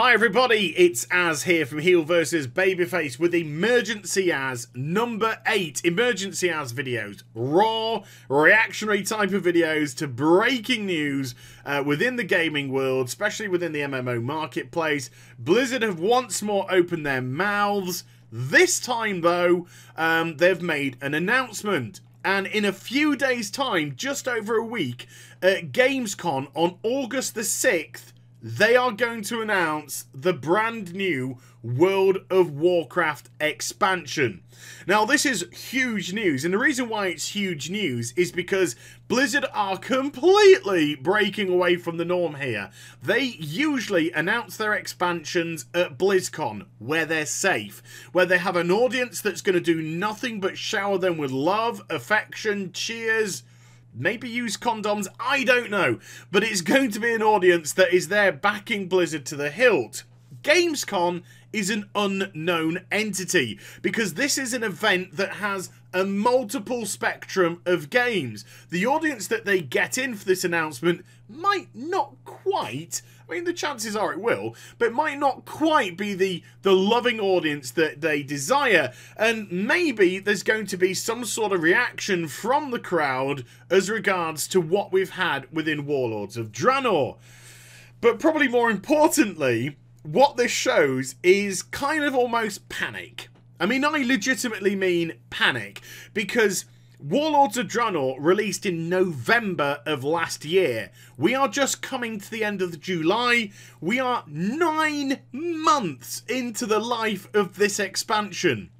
Hi everybody, it's Az here from Heel vs. Babyface with Emergency Az number 8. Emergency Az videos, raw, reactionary type of videos to breaking news within the gaming world, especially within the MMO marketplace. Blizzard have once more opened their mouths. This time though, they've made an announcement. And in a few days' time, just over a week, at Gamescom on August the 6th, they are going to announce the brand new World of Warcraft expansion. Now, this is huge news, and the reason why it's huge news is because Blizzard are completely breaking away from the norm here. They usually announce their expansions at BlizzCon, where they're safe, where they have an audience that's going to do nothing but shower them with love, affection, cheers, maybe use condoms, I don't know. But it's going to be an audience that is there backing Blizzard to the hilt. Gamescom is an unknown entity because this is an event that has a multiple spectrum of games. The audience that they get in for this announcement might not quite, I mean the chances are it will, but might not quite be the loving audience that they desire. And maybe there's going to be some sort of reaction from the crowd as regards to what we've had within Warlords of Draenor. But probably more importantly, what this shows is kind of almost panic. I mean, I legitimately mean panic, because Warlords of Draenor released in November of last year. We are just coming to the end of July. We are 9 months into the life of this expansion.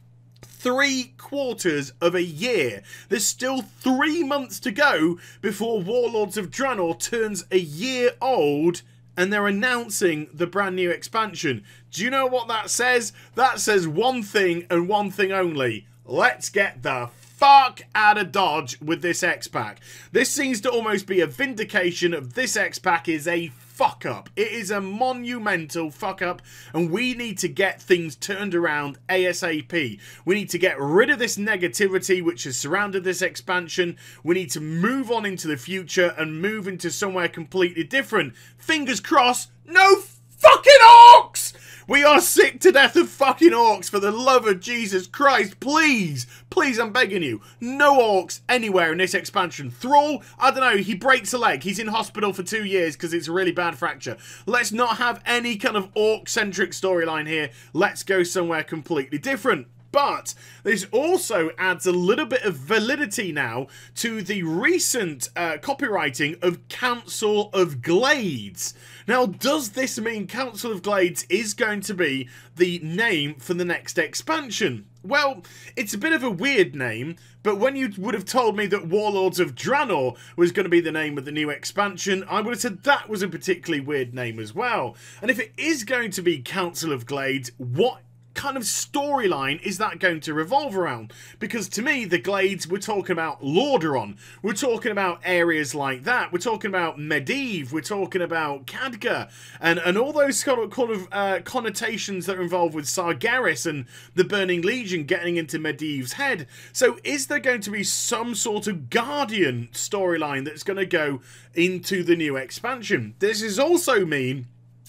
3/4 of a year. There's still 3 months to go before Warlords of Draenor turns a year old, and they're announcing the brand new expansion. Do you know what that says? That says one thing and one thing only. Let's get the fuck out of Dodge with this X-Pack. This seems to almost be a vindication of this X-Pack is a fuck up. It is a monumental fuck up, and we need to get things turned around ASAP. We need to get rid of this negativity which has surrounded this expansion. We need to move on into the future and move into somewhere completely different. Fingers crossed, no fucking orcs! We are sick to death of fucking orcs, for the love of Jesus Christ. Please, please, I'm begging you. No orcs anywhere in this expansion. Thrall, I don't know, he breaks a leg. He's in hospital for 2 years because it's a really bad fracture. Let's not have any kind of orc-centric storyline here. Let's go somewhere completely different. But this also adds a little bit of validity now to the recent copywriting of Council of Glades. Now, does this mean Council of Glades is going to be the name for the next expansion? Well, it's a bit of a weird name, but when you would have told me that Warlords of Draenor was going to be the name of the new expansion, I would have said that was a particularly weird name as well. And if it is going to be Council of Glades, what kind of storyline is that going to revolve around? Because to me, the Glades, we're talking about Lordaeron, we're talking about areas like that, we're talking about Medivh, we're talking about Khadgar, and all those kind of connotations that are involved with Sargeras and the Burning Legion getting into Medivh's head. So is there going to be some sort of Guardian storyline that's going to go into the new expansion? This is also mean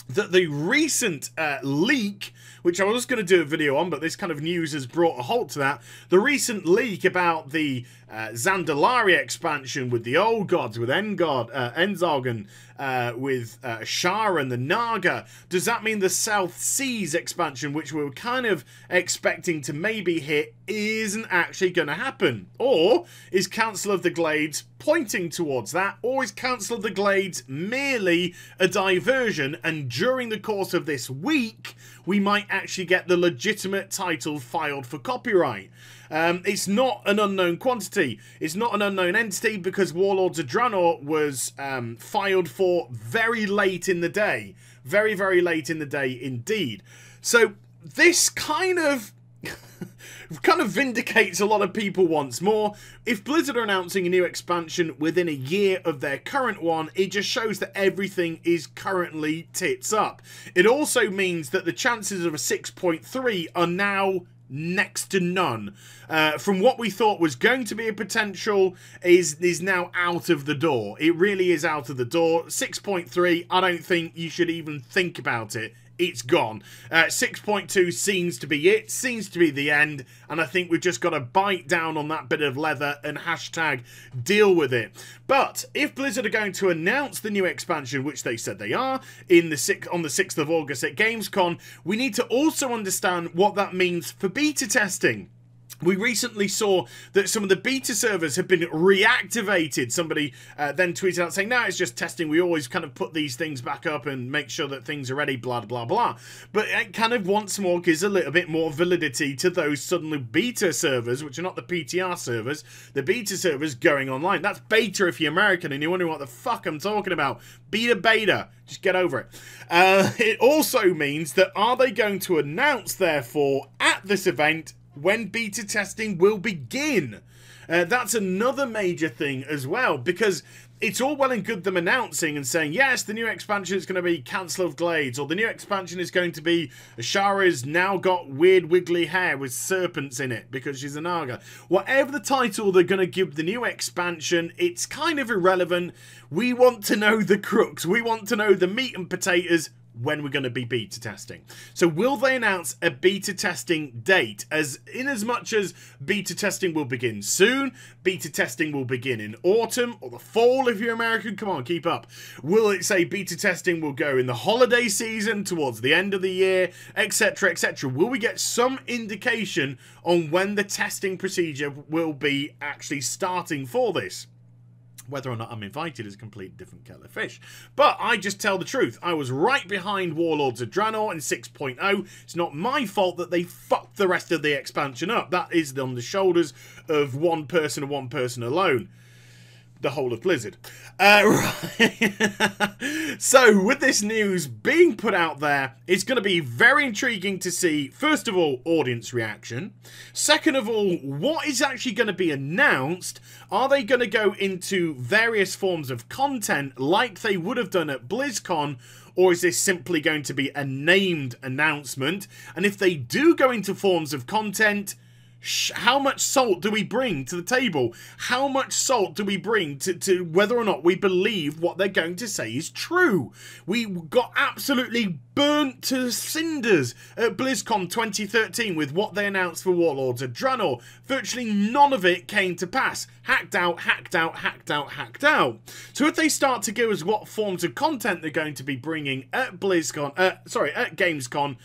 that the recent leak, which I was going to do a video on, but this kind of news has brought a halt to that. The recent leak about the Zandalari expansion with the Old Gods, with Enzargon, with Shara and the Naga. Does that mean the South Seas expansion, which we were kind of expecting to maybe hit, isn't actually going to happen? Or is Council of the Glades pointing towards that? Or is Council of the Glades merely a diversion, and during the course of this week, we might actually get the legitimate title filed for copyright? It's not an unknown quantity. It's not an unknown entity, because Warlords of Draenor was filed for very late in the day. Very, very late in the day indeed. So this kind of vindicates a lot of people once more. If Blizzard are announcing a new expansion within a year of their current one, it just shows that everything is currently tits up. It also means that the chances of a 6.3 are now next to none. From what we thought was going to be a potential is now out of the door. It really is out of the door. 6.3, I don't think you should even think about it. it's gone. 6.2 seems to be it, seems to be the end, and I think we've just got to bite down on that bit of leather and hashtag deal with it. But if Blizzard are going to announce the new expansion, which they said they are, in the on the 6th of August at Gamescom, we need to also understand what that means for beta testing. We recently saw that some of the beta servers have been reactivated. Somebody then tweeted out saying, no, it's just testing. We always kind of put these things back up and make sure that things are ready, blah, blah, blah. But it kind of once more gives a little bit more validity to those suddenly beta servers, which are not the PTR servers, the beta servers going online. That's beta if you're American and you're wondering what the fuck I'm talking about. Beta. Just get over it. It also means that are they going to announce, therefore, at this event, when beta testing will begin? That's another major thing as well, because it's all well and good them announcing and saying, yes, the new expansion is going to be Council of Glades, or the new expansion is going to be Shara's now got weird wiggly hair with serpents in it because she's a Naga. Whatever the title they're going to give the new expansion, it's kind of irrelevant. We want to know the crux. We want to know the meat and potatoes when we're going to be beta testing. So will they announce a beta testing date? As in as much as beta testing will begin soon, beta testing will begin in autumn or the fall if you're American. Come on, keep up. Will it say beta testing will go in the holiday season towards the end of the year, etc, etc? Will we get some indication on when the testing procedure will be actually starting for this? Whether or not I'm invited is a completely different kettle of fish. But I just tell the truth. I was right behind Warlords of Draenor in 6.0. It's not my fault that they fucked the rest of the expansion up. That is on the shoulders of one person and one person alone. The whole of Blizzard. Right. So with this news being put out there, it's going to be very intriguing to see, first of all, audience reaction. Second of all, what is actually going to be announced? Are they going to go into various forms of content like they would have done at BlizzCon? Or is this simply going to be a named announcement? And if they do go into forms of content, how much salt do we bring to the table? How much salt do we bring to whether or not we believe what they're going to say is true? We got absolutely burnt to cinders at BlizzCon 2013 with what they announced for Warlords of Draenor. Virtually none of it came to pass. Hacked out, hacked out, hacked out, hacked out. So if they start to give us what forms of content they're going to be bringing at BlizzCon, at Gamescom,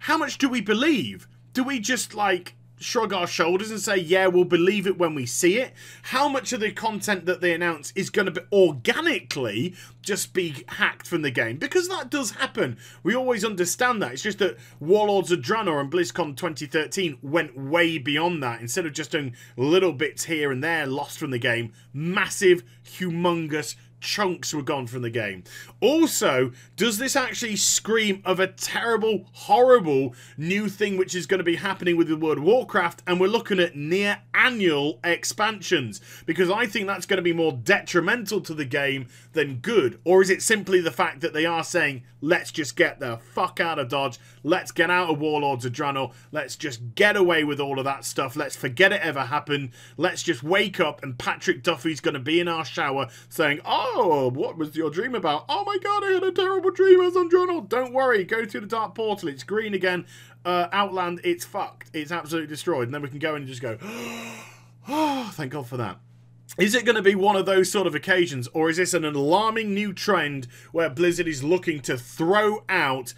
how much do we believe? Do we just like shrug our shoulders and say, yeah, we'll believe it when we see it? How much of the content that they announce is going to be organically just be hacked from the game? Because that does happen. We always understand that. It's just that Warlords of Draenor and BlizzCon 2013 went way beyond that. Instead of just doing little bits here and there lost from the game, massive, humongous chunks were gone from the game. Also, does this actually scream of a terrible, horrible new thing which is going to be happening with the World of Warcraft, and we're looking at near annual expansions? Because I think that's going to be more detrimental to the game than good. Or is it simply the fact that they are saying, let's just get the fuck out of Dodge, let's get out of Warlords of Draenor, let's just get away with all of that stuff, let's forget it ever happened, let's just wake up and Patrick Duffy's going to be in our shower saying, oh, what was your dream about? Oh my god, I had a terrible dream. I was on Journal. Don't worry, go through the dark portal. It's green again. Outland, it's fucked. It's absolutely destroyed. And then we can go in and just go, oh, thank god for that. Is it going to be one of those sort of occasions, or is this an alarming new trend where Blizzard is looking to throw out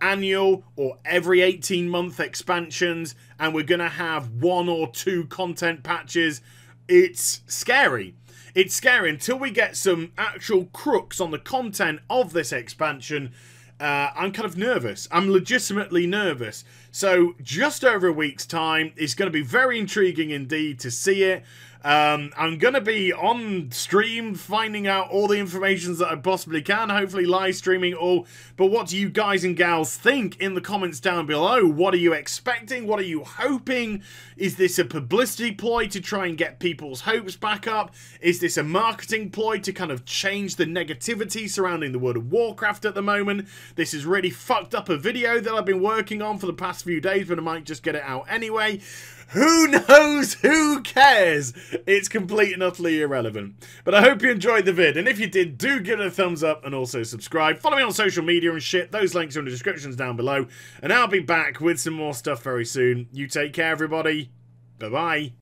annual or every 18-month expansions, and we're going to have one or two content patches? It's scary. It's scary. Until we get some actual crooks on the content of this expansion, I'm kind of nervous. I'm legitimately nervous. So just over a week's time, it's going to be very intriguing indeed to see it. I'm going to be on stream finding out all the information that I possibly can, hopefully live streaming all. But what do you guys and gals think in the comments down below? What are you expecting? What are you hoping? Is this a publicity ploy to try and get people's hopes back up? Is this a marketing ploy to kind of change the negativity surrounding the World of Warcraft at the moment? This has really fucked up a video that I've been working on for the past few days, but I might just get it out anyway. Who knows? Who cares? It's complete and utterly irrelevant. But I hope you enjoyed the vid, and if you did, do give it a thumbs up and also subscribe. Follow me on social media and shit. Those links are in the descriptions down below. And I'll be back with some more stuff very soon. You take care, everybody. Bye-bye.